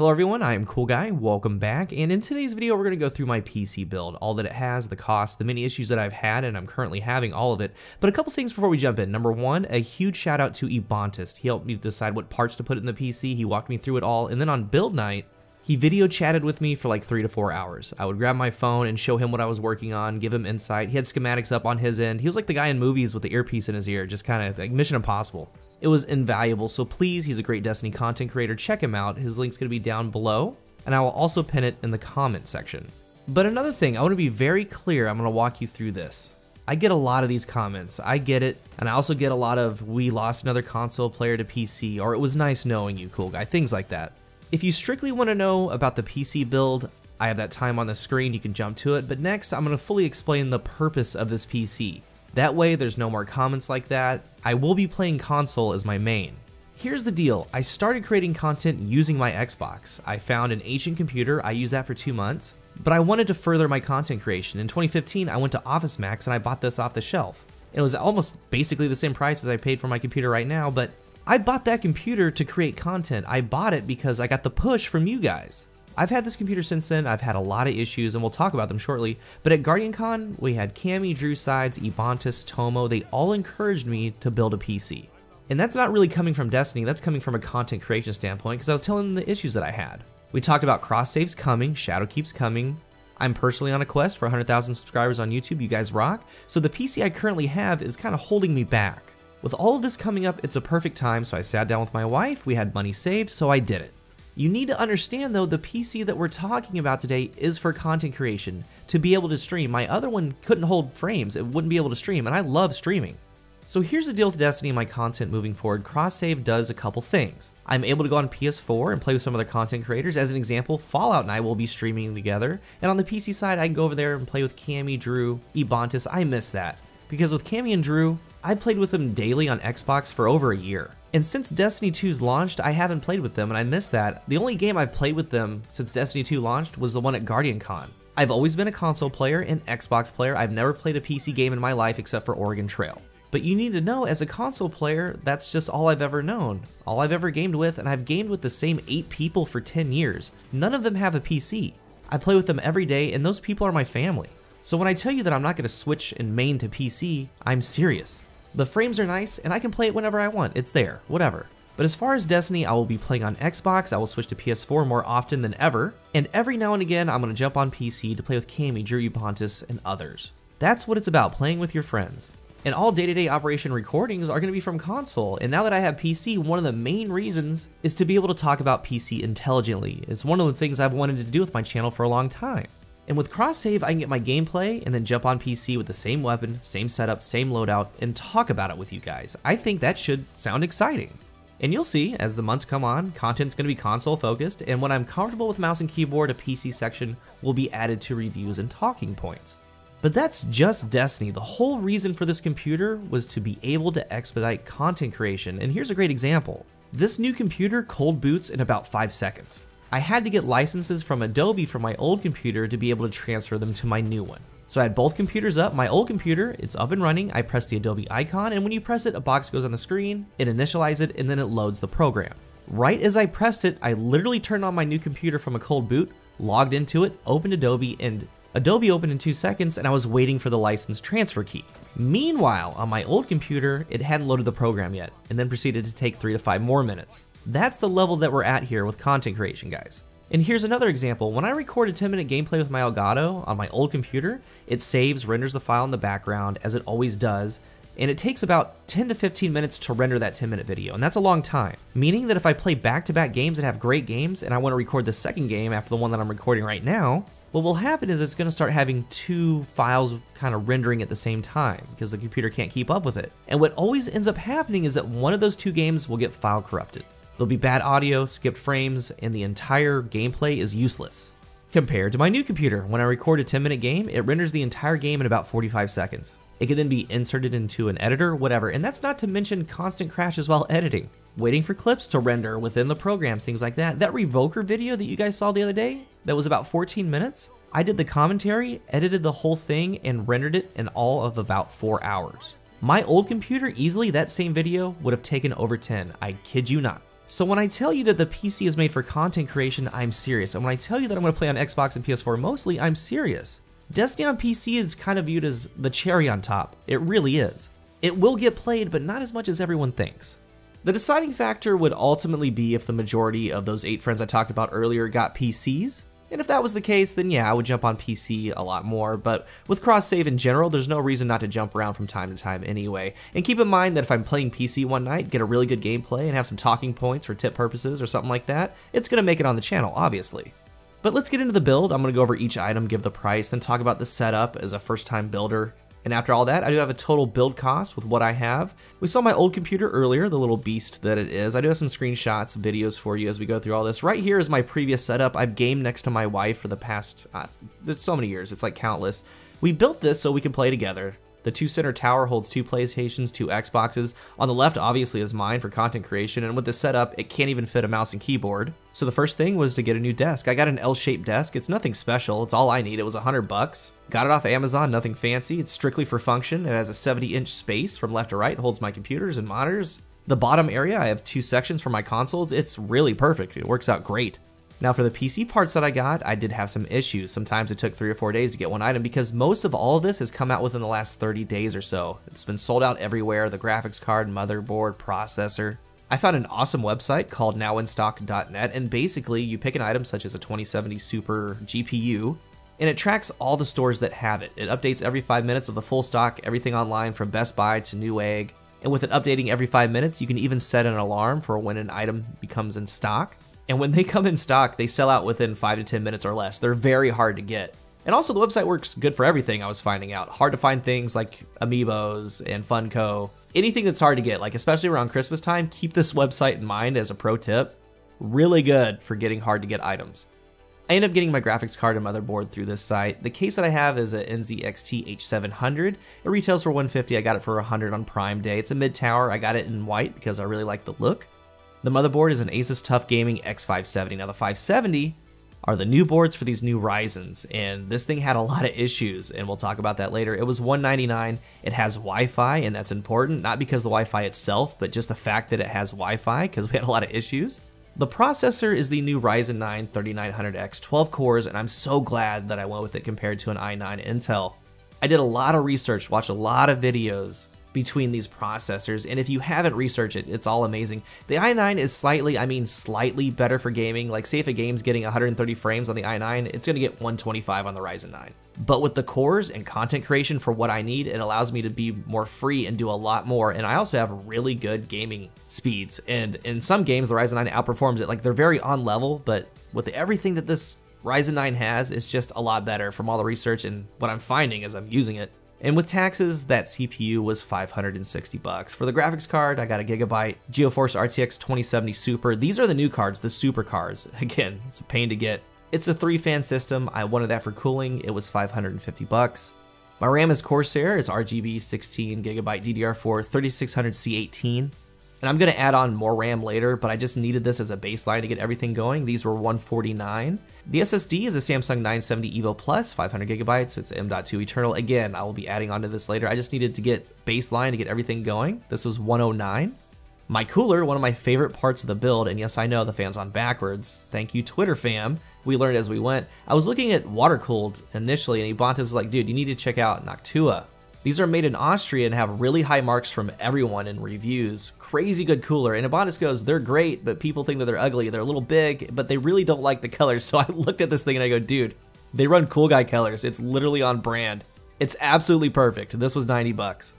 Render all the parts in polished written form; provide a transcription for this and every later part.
Hello everyone, I am CoolGuy, welcome back, and in today's video we're going to go through my PC build, all that it has, the cost, the many issues that I've had, and I'm currently having all of it. But a couple things before we jump in. Number one, a huge shout out to Ebontis. He helped me decide what parts to put in the PC, he walked me through it all, and then on build night, he video chatted with me for like 3 to 4 hours. I would grab my phone and show him what I was working on, give him insight. He had schematics up on his end. He was like the guy in movies with the earpiece in his ear, just kind of like Mission Impossible. It was invaluable, so please, he's a great Destiny content creator, check him out. His link's gonna be down below, and I will also pin it in the comment section. But another thing, I wanna be very clear, I'm gonna walk you through this. I get a lot of these comments, I get it, and I also get a lot of, we lost another console player to PC, or it was nice knowing you, cool guy, things like that. If you strictly wanna know about the PC build, I have that time on the screen, you can jump to it, but next I'm gonna fully explain the purpose of this PC. That way, there's no more comments like that. I will be playing console as my main. Here's the deal. I started creating content using my Xbox. I found an ancient computer. I used that for 2 months, but I wanted to further my content creation. In 2015, I went to Office Max and I bought this off the shelf. It was almost basically the same price as I paid for my computer right now, but I bought that computer to create content. I bought it because I got the push from you guys. I've had this computer since then, I've had a lot of issues, and we'll talk about them shortly, but at GuardianCon, we had Cammy, Drew Sides, Ebontis, Tomo, they all encouraged me to build a PC. And that's not really coming from Destiny, that's coming from a content creation standpoint, because I was telling them the issues that I had. We talked about cross saves coming, Shadow Keeps coming, I'm personally on a quest for 100,000 subscribers on YouTube, you guys rock, so the PC I currently have is kind of holding me back. With all of this coming up, it's a perfect time, so I sat down with my wife, we had money saved, so I did it. You need to understand though, the PC that we're talking about today is for content creation, to be able to stream. My other one couldn't hold frames, it wouldn't be able to stream, and I love streaming. So here's the deal with Destiny and my content moving forward. Cross-save does a couple things. I'm able to go on PS4 and play with some other content creators. As an example, Fallout and I will be streaming together, and on the PC side, I can go over there and play with Cammy, Drew, Ebontis. I miss that, because with Cammy and Drew, I played with them daily on Xbox for over a year. And since Destiny 2's launched, I haven't played with them and I miss that. The only game I've played with them since Destiny 2 launched was the one at GuardianCon. I've always been a console player and Xbox player. I've never played a PC game in my life except for Oregon Trail. But you need to know, as a console player, that's just all I've ever known. All I've ever gamed with, and I've gamed with the same 8 people for 10 years. None of them have a PC. I play with them every day and those people are my family. So when I tell you that I'm not going to switch and main to PC, I'm serious. The frames are nice, and I can play it whenever I want, it's there, whatever. But as far as Destiny, I will be playing on Xbox, I will switch to PS4 more often than ever, and every now and again I'm going to jump on PC to play with Cammy, Drew, Upontas, and others. That's what it's about, playing with your friends. And all day-to-day operation recordings are going to be from console, and now that I have PC, one of the main reasons is to be able to talk about PC intelligently. It's one of the things I've wanted to do with my channel for a long time. And with cross-save, I can get my gameplay and then jump on PC with the same weapon, same setup, same loadout, and talk about it with you guys. I think that should sound exciting. And you'll see, as the months come on, content's gonna be console-focused, and when I'm comfortable with mouse and keyboard, a PC section will be added to reviews and talking points. But that's just Destiny. The whole reason for this computer was to be able to expedite content creation, and here's a great example. This new computer cold boots in about 5 seconds. I had to get licenses from Adobe for my old computer to be able to transfer them to my new one. So I had both computers up, my old computer, it's up and running, I press the Adobe icon, and when you press it, a box goes on the screen, it initializes it, and then it loads the program. Right as I pressed it, I literally turned on my new computer from a cold boot, logged into it, opened Adobe, and Adobe opened in 2 seconds, and I was waiting for the license transfer key. Meanwhile, on my old computer, it hadn't loaded the program yet, and then proceeded to take 3 to 5 more minutes. That's the level that we're at here with content creation, guys. And here's another example. When I record a 10-minute gameplay with my Elgato on my old computer, it saves, renders the file in the background, as it always does, and it takes about 10 to 15 minutes to render that 10-minute video, and that's a long time. Meaning that if I play back-to-back games that have great games, and I want to record the second game after the one that I'm recording right now, what will happen is it's going to start having 2 files kind of rendering at the same time because the computer can't keep up with it. And what always ends up happening is that one of those 2 games will get file corrupted. There'll be bad audio, skipped frames, and the entire gameplay is useless. Compared to my new computer, when I record a 10-minute game, it renders the entire game in about 45 seconds. It can then be inserted into an editor, whatever, and that's not to mention constant crashes while editing, waiting for clips to render within the programs, things like that. That Revoker video that you guys saw the other day, that was about 14 minutes, I did the commentary, edited the whole thing, and rendered it in all of about 4 hours. My old computer, easily that same video would have taken over 10, I kid you not. So when I tell you that the PC is made for content creation, I'm serious. And when I tell you that I'm going to play on Xbox and PS4 mostly, I'm serious. Destiny on PC is kind of viewed as the cherry on top. It really is. It will get played, but not as much as everyone thinks. The deciding factor would ultimately be if the majority of those 8 friends I talked about earlier got PCs. And if that was the case, then yeah, I would jump on PC a lot more, but with cross-save in general, there's no reason not to jump around from time to time anyway. And keep in mind that if I'm playing PC one night, get a really good gameplay, and have some talking points for tip purposes or something like that, it's going to make it on the channel, obviously. But let's get into the build. I'm going to go over each item, give the price, then talk about the setup as a first-time builder. And after all that, I do have a total build cost with what I have. We saw my old computer earlier, the little beast that it is. I do have some screenshots, videos for you as we go through all this. Right here is my previous setup. I've gamed next to my wife for the past, there's so many years, it's like countless. We built this so we can play together. The 2-center tower holds 2 PlayStations, 2 Xboxes. On the left obviously is mine for content creation, and with this setup, it can't even fit a mouse and keyboard. So the first thing was to get a new desk. I got an L-shaped desk. It's nothing special. It's all I need. It was $100. Got it off Amazon, nothing fancy. It's strictly for function. It has a 70-inch space from left to right. It holds my computers and monitors. The bottom area, I have 2 sections for my consoles. It's really perfect. It works out great. Now for the PC parts that I got, I did have some issues. Sometimes it took 3 or 4 days to get one item because most of all of this has come out within the last 30 days or so. It's been sold out everywhere, the graphics card, motherboard, processor. I found an awesome website called nowinstock.net, and basically you pick an item such as a 2070 Super GPU, and it tracks all the stores that have it. It updates every 5 minutes of the full stock, everything online from Best Buy to Newegg. And with it updating every 5 minutes, you can even set an alarm for when an item becomes in stock. And when they come in stock, they sell out within 5 to 10 minutes or less. They're very hard to get. And also the website works good for everything I was finding out. Hard to find things like Amiibos and Funko. Anything that's hard to get, like especially around Christmas time, keep this website in mind as a pro tip. Really good for getting hard to get items. I ended up getting my graphics card and motherboard through this site. The case that I have is a NZXT H700. It retails for $150. I got it for $100 on Prime Day. It's a mid-tower. I got it in white because I really like the look. The motherboard is an Asus Tough Gaming X570. Now the 570 are the new boards for these new Ryzens, and this thing had a lot of issues, and we'll talk about that later. It was $199. It has Wi-Fi, and that's important, not because the Wi-Fi itself, but just the fact that it has Wi-Fi, because we had a lot of issues. The processor is the new Ryzen 9 3900X, 12 cores, and I'm so glad that I went with it compared to an i9 Intel. I did a lot of research, watched a lot of videos between these processors, and if you haven't researched it, it's all amazing. The i9 is slightly, I mean slightly better for gaming. Like say if a game's getting 130 frames on the i9, it's gonna get 125 on the Ryzen 9. But with the cores and content creation for what I need, it allows me to be more free and do a lot more, and I also have really good gaming speeds, and in some games the Ryzen 9 outperforms it. Like they're very on level, but with everything that this Ryzen 9 has, it's just a lot better from all the research and what I'm finding as I'm using it. And with taxes, that CPU was $560. For the graphics card, I got a Gigabyte GeForce RTX 2070 Super. These are the new cards, the super cards. Again, it's a pain to get. It's a 3-fan system. I wanted that for cooling. It was $550. My RAM is Corsair. It's RGB 16 gigabyte DDR4 3600C18. And I'm gonna add on more RAM later, but I just needed this as a baseline to get everything going. These were $149. The SSD is a Samsung 970 Evo Plus, 500GB. It's M.2 Eternal. Again, I will be adding onto this later. I just needed to get baseline to get everything going. This was $109. My cooler, one of my favorite parts of the build, and yes, I know the fan's on backwards. Thank you, Twitter fam. We learned as we went. I was looking at water-cooled initially, and Upontas was like, dude, you need to check out Noctua. These are made in Austria and have really high marks from everyone in reviews. Crazy good cooler. And Ebontis goes, they're great, but people think that they're ugly. They're a little big, but they really don't like the colors. So I looked at this thing and I go, dude, they run CoolGuy colors. It's literally on brand. It's absolutely perfect. This was $90.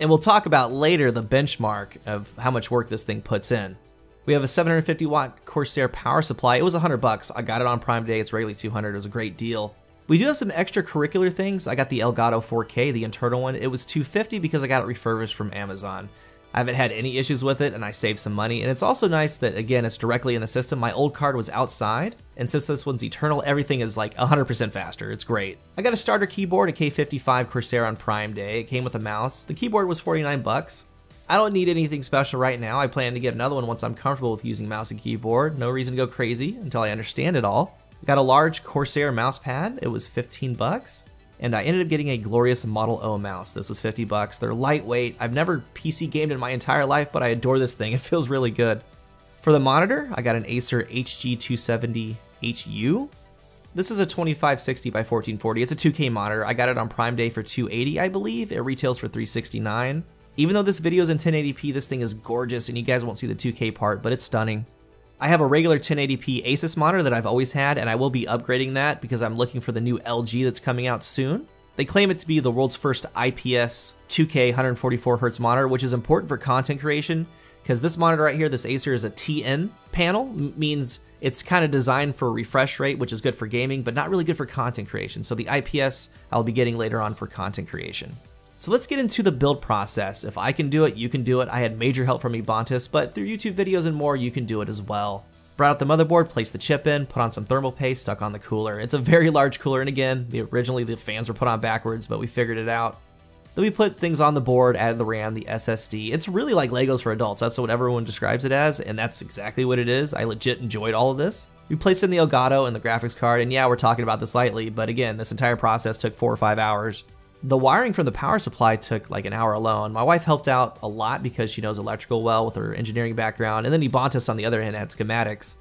And we'll talk about later the benchmark of how much work this thing puts in. We have a 750-watt Corsair power supply. It was $100. I got it on Prime Day. It's regularly $200. It was a great deal. We do have some extracurricular things. I got the Elgato 4K, the internal one. It was $250 because I got it refurbished from Amazon. I haven't had any issues with it, and I saved some money. And it's also nice that, again, it's directly in the system. My old card was outside, and since this one's eternal, everything is like 100% faster. It's great. I got a starter keyboard, a K55 Corsair on Prime Day. It came with a mouse. The keyboard was $49. I don't need anything special right now. I plan to get another one once I'm comfortable with using mouse and keyboard. No reason to go crazy until I understand it all. Got a large Corsair mouse pad. It was $15, and I ended up getting a Glorious Model O mouse. This was $50. They're lightweight. I've never PC gamed in my entire life, but I adore this thing. It feels really good. For the monitor, I got an Acer HG270HU. This is a 2560 by 1440. It's a 2K monitor. I got it on Prime Day for $280, I believe. It retails for $369. Even though this video is in 1080p, this thing is gorgeous, and you guys won't see the 2K part, but it's stunning. I have a regular 1080p Asus monitor that I've always had, and I will be upgrading that because I'm looking for the new LG that's coming out soon. They claim it to be the world's first IPS 2K 144Hz monitor, which is important for content creation because this monitor right here, this Acer, is a TN panel, means it's kind of designed for refresh rate, which is good for gaming, but not really good for content creation. So the IPS I'll be getting later on for content creation. So let's get into the build process. If I can do it, you can do it. I had major help from Ebontis, but through YouTube videos and more, you can do it as well. Brought out the motherboard, placed the chip in, put on some thermal paste, stuck on the cooler. It's a very large cooler, and again, originally the fans were put on backwards, but we figured it out. Then we put things on the board, added the RAM, the SSD. It's really like Legos for adults. That's what everyone describes it as, and that's exactly what it is. I legit enjoyed all of this. We placed in the Elgato and the graphics card, and yeah, we're talking about this lightly, but again, this entire process took 4 or 5 hours. The wiring from the power supply took like an hour alone. My wife helped out a lot because she knows electrical well with her engineering background, and then Ebontis on the other hand had schematics.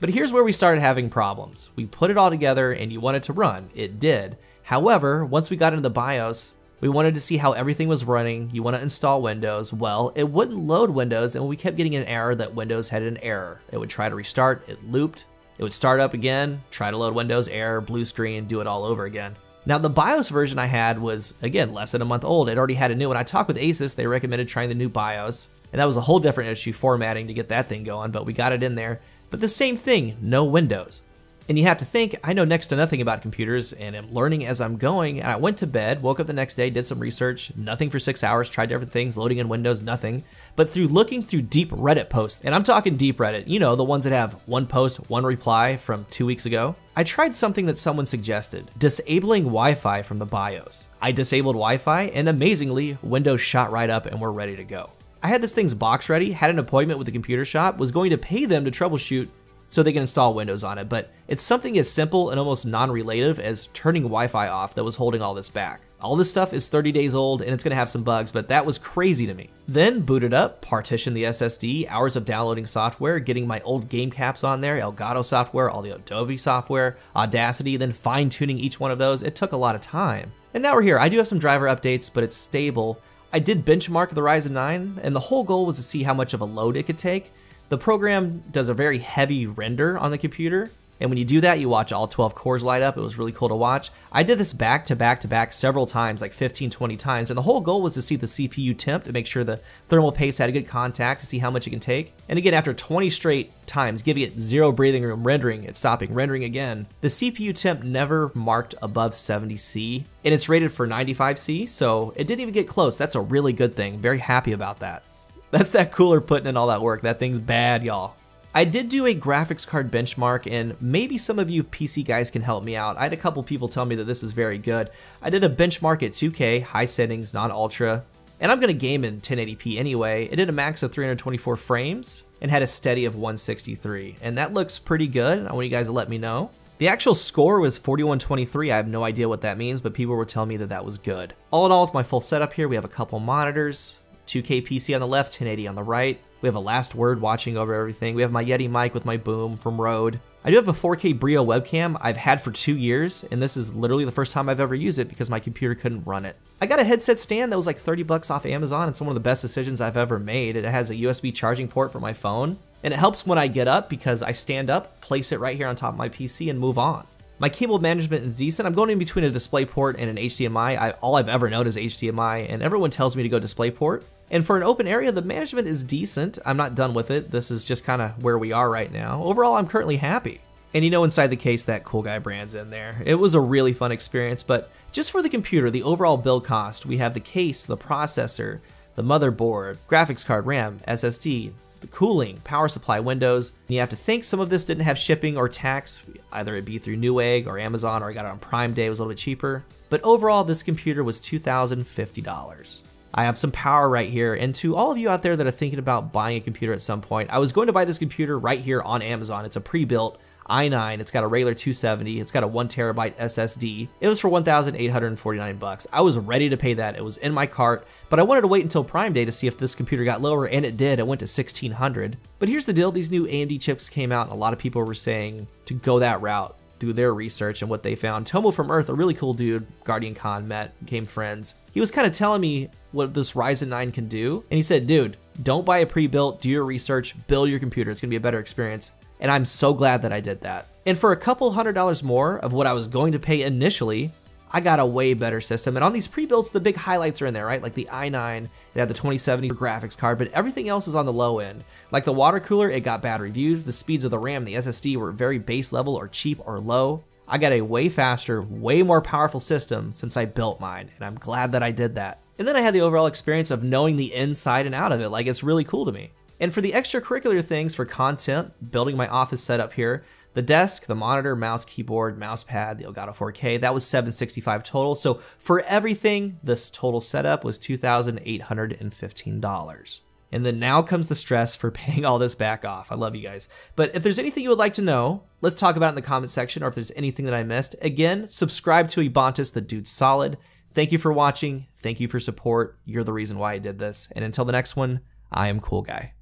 But here's where we started having problems. We put it all together and you want it to run. It did. However, once we got into the BIOS, we wanted to see how everything was running. You want to install Windows. Well, it wouldn't load Windows, and we kept getting an error that Windows had an error. It would try to restart, it looped, it would start up again, try to load Windows, error, blue screen, do it all over again. Now the BIOS version I had was, again, less than a month old. It already had a new one. I talked with Asus, they recommended trying the new BIOS, and that was a whole different issue, formatting to get that thing going, but we got it in there. But the same thing, no Windows. And you have to think, I know next to nothing about computers and I'm learning as I'm going, and I went to bed, woke up the next day, did some research, nothing for 6 hours, tried different things, loading in Windows, nothing. But through looking through deep Reddit posts, and I'm talking deep Reddit, you know, the ones that have one post, one reply from 2 weeks ago, I tried something that someone suggested, disabling Wi-Fi from the BIOS. I disabled Wi-Fi, and amazingly, Windows shot right up and we're ready to go. I had this thing's box ready, had an appointment with the computer shop, was going to pay them to troubleshoot so they can install Windows on it, but it's something as simple and almost non-relative as turning Wi-Fi off that was holding all this back. All this stuff is 30 days old and it's gonna have some bugs, but that was crazy to me. Then booted up, partitioned the SSD, hours of downloading software, getting my old game caps on there, Elgato software, all the Adobe software, Audacity, then fine-tuning each one of those. It took a lot of time. And now we're here. I do have some driver updates, but it's stable. I did benchmark the Ryzen 9, and the whole goal was to see how much of a load it could take. The program does a very heavy render on the computer, and when you do that, you watch all 12 cores light up. It was really cool to watch. I did this back to back to back several times, like 15, 20 times, and the whole goal was to see the CPU temp to make sure the thermal paste had a good contact to see how much it can take. And again, after 20 straight times, giving it zero breathing room, rendering, it's stopping, rendering again. The CPU temp never marked above 70C, and it's rated for 95C, so it didn't even get close. That's a really good thing. Very happy about that. That's that cooler putting in all that work. That thing's bad, y'all. I did do a graphics card benchmark, and maybe some of you PC guys can help me out. I had a couple people tell me that this is very good. I did a benchmark at 2K, high settings, non-ultra, and I'm gonna game in 1080p anyway. It did a max of 324 frames and had a steady of 163, and that looks pretty good. I want you guys to let me know. The actual score was 4123. I have no idea what that means, but people were telling me that that was good. All in all, with my full setup here, we have a couple monitors, 2K PC on the left, 1080 on the right. We have a Last Word watching over everything. We have my Yeti mic with my boom from Rode. I do have a 4K Brio webcam I've had for 2 years, and this is literally the first time I've ever used it because my computer couldn't run it. I got a headset stand that was like $30 off Amazon, and it's one of the best decisions I've ever made. It has a USB charging port for my phone, and it helps when I get up because I stand up, place it right here on top of my PC, and move on. My cable management is decent. I'm going in between a DisplayPort and an HDMI. All I've ever known is HDMI, and everyone tells me to go DisplayPort. And for an open area, the management is decent. I'm not done with it. This is just kind of where we are right now. Overall, I'm currently happy. And you know, inside the case, that CoolGuy brand's in there. It was a really fun experience, but just for the computer, the overall build cost, we have the case, the processor, the motherboard, graphics card, RAM, SSD, the cooling, power supply, Windows. And you have to think some of this didn't have shipping or tax, either it be through Newegg or Amazon, or I got it on Prime Day, it was a little bit cheaper. But overall, this computer was $2,050. I have some power right here, and to all of you out there that are thinking about buying a computer at some point, I was going to buy this computer right here on Amazon. It's a pre-built. i9, it's got a regular 270, it's got a 1TB SSD. It was for $1,849. I was ready to pay that, it was in my cart, but I wanted to wait until Prime Day to see if this computer got lower, and it did, it went to $1,600. But here's the deal, these new AMD chips came out and a lot of people were saying to go that route through their research and what they found. Tomo from Earth, a really cool dude, GuardianCon met, became friends. He was kind of telling me what this Ryzen 9 can do, and he said, dude, don't buy a pre-built, do your research, build your computer, it's gonna be a better experience. And I'm so glad that I did that. And for a couple $100 more of what I was going to pay initially, I got a way better system. And on these pre-builds, the big highlights are in there, right? Like the i9, it had the 2070 graphics card, but everything else is on the low end. Like the water cooler, it got bad reviews. The speeds of the RAM, the SSD were very base level or cheap or low. I got a way faster, way more powerful system since I built mine, and I'm glad that I did that. And then I had the overall experience of knowing the inside and out of it. Like, it's really cool to me. And for the extracurricular things for content, building my office setup here, the desk, the monitor, mouse, keyboard, mouse pad, the Elgato 4K, that was $765 total. So for everything, this total setup was $2,815. And then now comes the stress for paying all this back off. I love you guys. But if there's anything you would like to know, let's talk about it in the comment section, or if there's anything that I missed. Again, subscribe to Upontas, the dude's solid. Thank you for watching. Thank you for support. You're the reason why I did this. And until the next one, I am CoolGuy.